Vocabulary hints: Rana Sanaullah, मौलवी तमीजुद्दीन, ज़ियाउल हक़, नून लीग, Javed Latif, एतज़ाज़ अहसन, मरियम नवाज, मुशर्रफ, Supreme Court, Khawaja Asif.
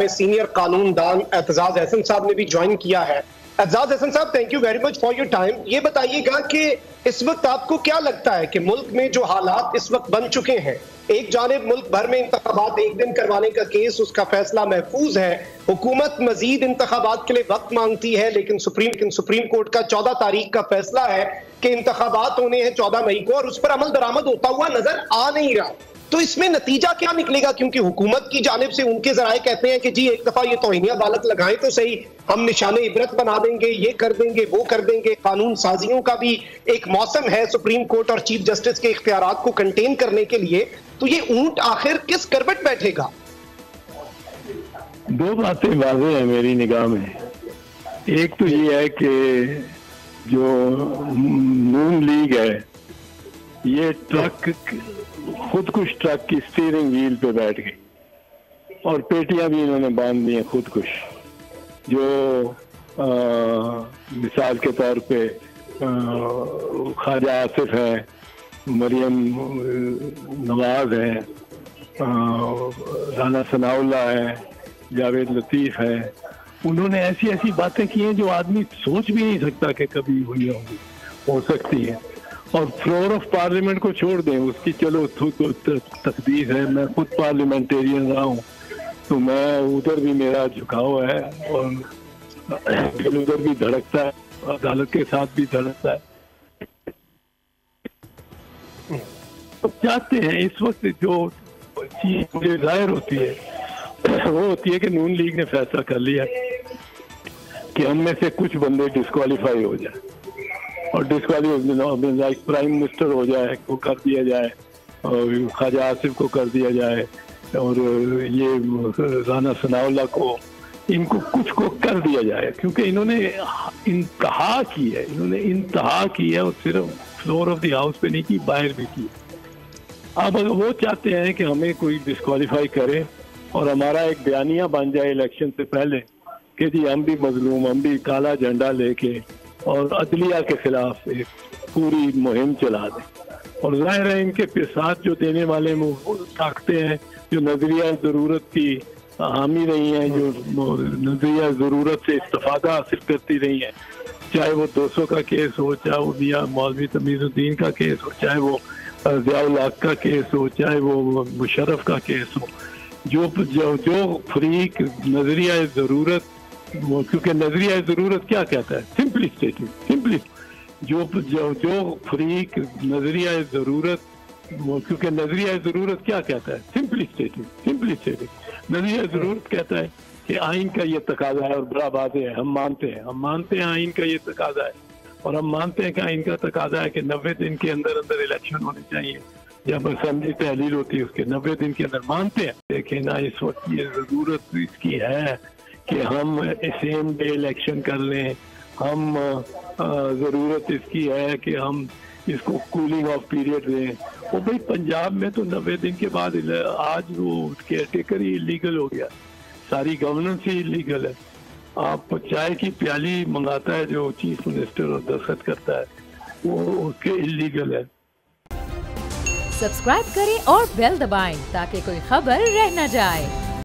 में सीनियर कानूनदान एतज़ाज़ अहसन साहब ने भी ज्वाइन किया है। एतज़ाज़ अहसन साहब, thank you very much for your time. ये बताइएगा कि इस वक्त आपको क्या लगता है कि मुल्क में जो हालात इस वक्त बन चुके हैं, एक जानिब मुल्क भर में इंतखाबात एक दिन करवाने का केस, उसका फैसला महफूज है, हुकूमत मजीद इंतखाबात के लिए वक्त मांगती है, लेकिन सुप्रीम कोर्ट का 14 तारीख का फैसला है कि इंतखाबात होने हैं 14 मई को और उस पर अमल दरामद होता हुआ नजर आ नहीं रहा। तो इसमें नतीजा क्या निकलेगा, क्योंकि हुकूमत की जानिब से उनके जराए कहते हैं कि जी एक दफा ये तौहीनिया अदालत लगाएं तो सही, हम निशाने इबरत बना देंगे, ये कर देंगे, वो कर देंगे। कानून साजियों का भी एक मौसम है सुप्रीम कोर्ट और चीफ जस्टिस के इख्तियारात को कंटेन करने के लिए। तो ये ऊंट आखिर किस करवट बैठेगा? दो बातें वाज़ेह हैं मेरी निगाह में। एक तो ये है कि जो नून लीग है, ये ट्रक, खुद कुछ ट्रक की स्टीयरिंग व्हील पे बैठ गई और पेटियां भी इन्होंने बांध दी हैं खुद कुछ, जो मिसाल के तौर पे ख्वाजा आसिफ हैं, मरियम नवाज हैं, राना सनाउल्लाह हैं, जावेद लतीफ हैं। उन्होंने ऐसी ऐसी बातें की हैं जो आदमी सोच भी नहीं सकता कि कभी हुई होंगी, हो सकती है। और फ्लोर ऑफ पार्लियामेंट को छोड़ दें, उसकी चलो तकदीर है। मैं खुद पार्लियामेंटेरियन रहा हूँ तो मैं उधर भी मेरा झुकाव है और उधर भी धड़कता है, अदालत के साथ भी धड़कता है। तो चाहते हैं इस वक्त जो चीज मुझे जाहिर होती है वो होती है कि नून लीग ने फैसला कर लिया कि हम में से कुछ बंदे डिस्क्वालीफाई हो जाए और डिस्क्वालीफाई प्राइम मिनिस्टर हो जाए, वो कर दिया जाए, और ख्वाजा आसिफ को कर दिया जाए और ये राना सनाउल्लाह को, इनको कुछ को कर दिया जाए, क्योंकि इन्होंने इंतहा की है और सिर्फ फ्लोर ऑफ द हाउस पे नहीं की, बाहर भी की। अब अगर वो चाहते हैं कि हमें कोई डिस्क्वालीफाई करे और हमारा एक बयानिया बन जाए इलेक्शन से पहले कि जी हम भी मजलूम, हम भी काला झंडा लेके और अदलिया के खिलाफ एक पूरी मुहिम चला दें, और जाहिर है इनके साथ जो देने वाले ताकतें हैं जो नजरिया ज़रूरत की हामी रही हैं, जो नजरिया ज़रूरत से इस्तिफादा हासिल करती रही हैं, चाहे वो 200 का केस हो, चाहे वो मौलवी तमीजुद्दीन का केस हो, चाहे वो ज़ियाउल हक़ का केस हो, चाहे वो मुशर्रफ का केस हो, जो फरीक नजरिया ज़रूरत, क्योंकि नजरिया ज़रूरत क्या कहता है, सिंपली स्टेटिंग नजरिया ज़रूरत कहता है कि आइन का ये तकाजा है और बड़ा बात है, हम मानते हैं आइन का ये तकाजा है और हम मानते हैं कि आइन का तकाजा है कि 90 दिन के अंदर इलेक्शन होने चाहिए, जब असम्बली तहलील होती है उसके 90 दिन के अंदर, मानते हैं। लेकिन इस वक्त ये ज़रूरत इसकी है कि हम सेम डे इलेक्शन कर लें, हम ज़रूरत इसकी है कि हम इसको कूलिंग ऑफ पीरियड दें। वो भाई पंजाब में तो 90 दिन के बाद आज वो केयर टेकर ही इलीगल हो गया, सारी गवर्नेंस ही इलीगल है। आप चाय की प्याली मंगाता है जो चीफ मिनिस्टर और दस्तखत करता है वो उसके इलीगल है। सब्सक्राइब करें और बेल दबाएं ताकि कोई खबर रह न जाए।